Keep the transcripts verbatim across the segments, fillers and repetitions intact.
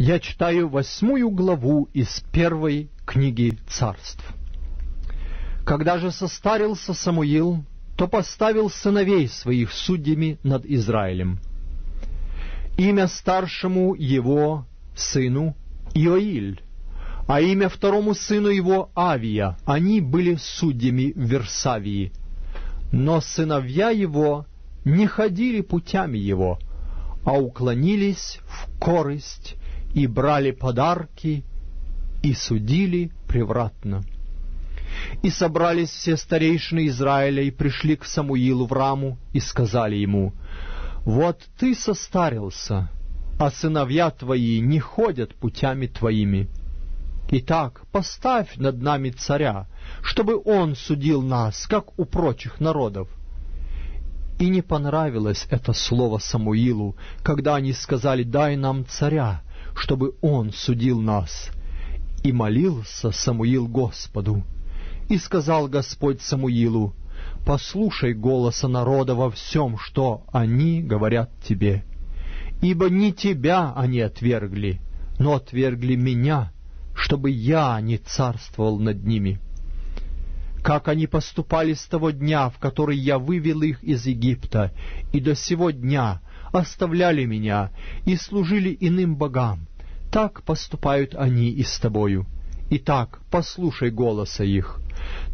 я читаю восьмую главу из первой книги Царств. «Когда же состарился Самуил, то поставил сыновей своих судьями над Израилем. Имя старшему его сыну Иоиль, а имя второму сыну его Авия. Они были судьями в Версавии. Но сыновья его не ходили путями его, а уклонились в корость и брали подарки и судили превратно. И собрались все старейшины Израиля и пришли к Самуилу в Раму и сказали ему: «Вот ты состарился, а сыновья твои не ходят путями твоими. Итак, поставь над нами царя, чтобы он судил нас, как у прочих народов». И не понравилось это слово Самуилу, когда они сказали: «Дай нам царя, чтобы он судил нас». И молился Самуил Господу. И сказал Господь Самуилу: «Послушай голоса народа во всем, что они говорят тебе, ибо не тебя они отвергли, но отвергли меня, чтобы я не царствовал над ними. Как они поступали с того дня, в который я вывел их из Египта, и до сего дня оставляли меня и служили иным богам, так поступают они и с тобою. Итак, послушай голоса их.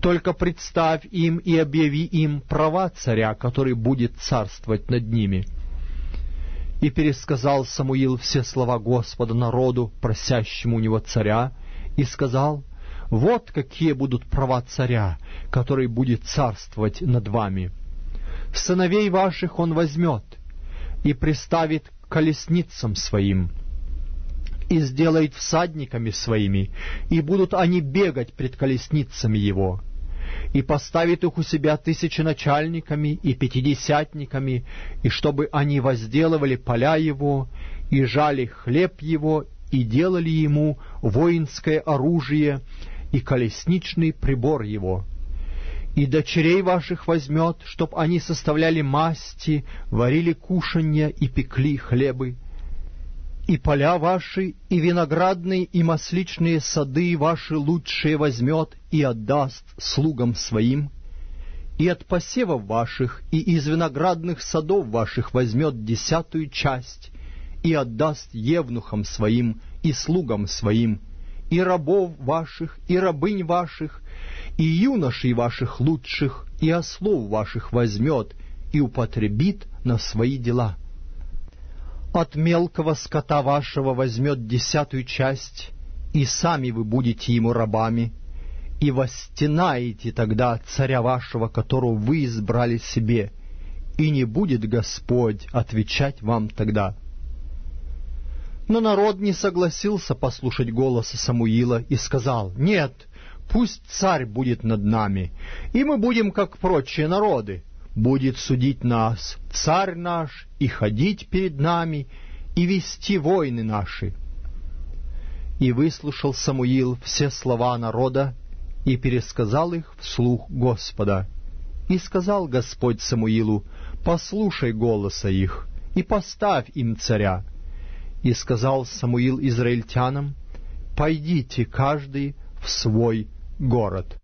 Только представь им и объяви им права царя, который будет царствовать над ними». И пересказал Самуил все слова Господа народу, просящему у него царя, и сказал: «Вот какие будут права царя, который будет царствовать над вами. Сыновей ваших он возьмет и приставит к колесницам своим, и сделает всадниками своими, и будут они бегать пред колесницами его, и поставит их у себя тысяченачальниками и пятидесятниками, и чтобы они возделывали поля его, и жали хлеб его, и делали ему воинское оружие и колесничный прибор его. И дочерей ваших возьмет, чтоб они составляли масти, варили кушанья и пекли хлебы. И поля ваши, и виноградные, и масличные сады ваши лучшие возьмет и отдаст слугам своим, и от посевов ваших, и из виноградных садов ваших возьмет десятую часть, и отдаст евнухам своим, и слугам своим, и рабов ваших, и рабынь ваших, и юношей ваших лучших, и ослов ваших возьмет, и употребит на свои дела. От мелкого скота вашего возьмет десятую часть, и сами вы будете ему рабами, и восстенаете тогда царя вашего, которого вы избрали себе, и не будет Господь отвечать вам тогда». Но народ не согласился послушать голоса Самуила и сказал: «Нет, пусть царь будет над нами, и мы будем, как прочие народы. Будет судить нас царь наш, и ходить перед нами, и вести войны наши». И выслушал Самуил все слова народа, и пересказал их вслух Господа. И сказал Господь Самуилу: «Послушай голоса их, и поставь им царя». И сказал Самуил израильтянам: «Пойдите каждый в свой город».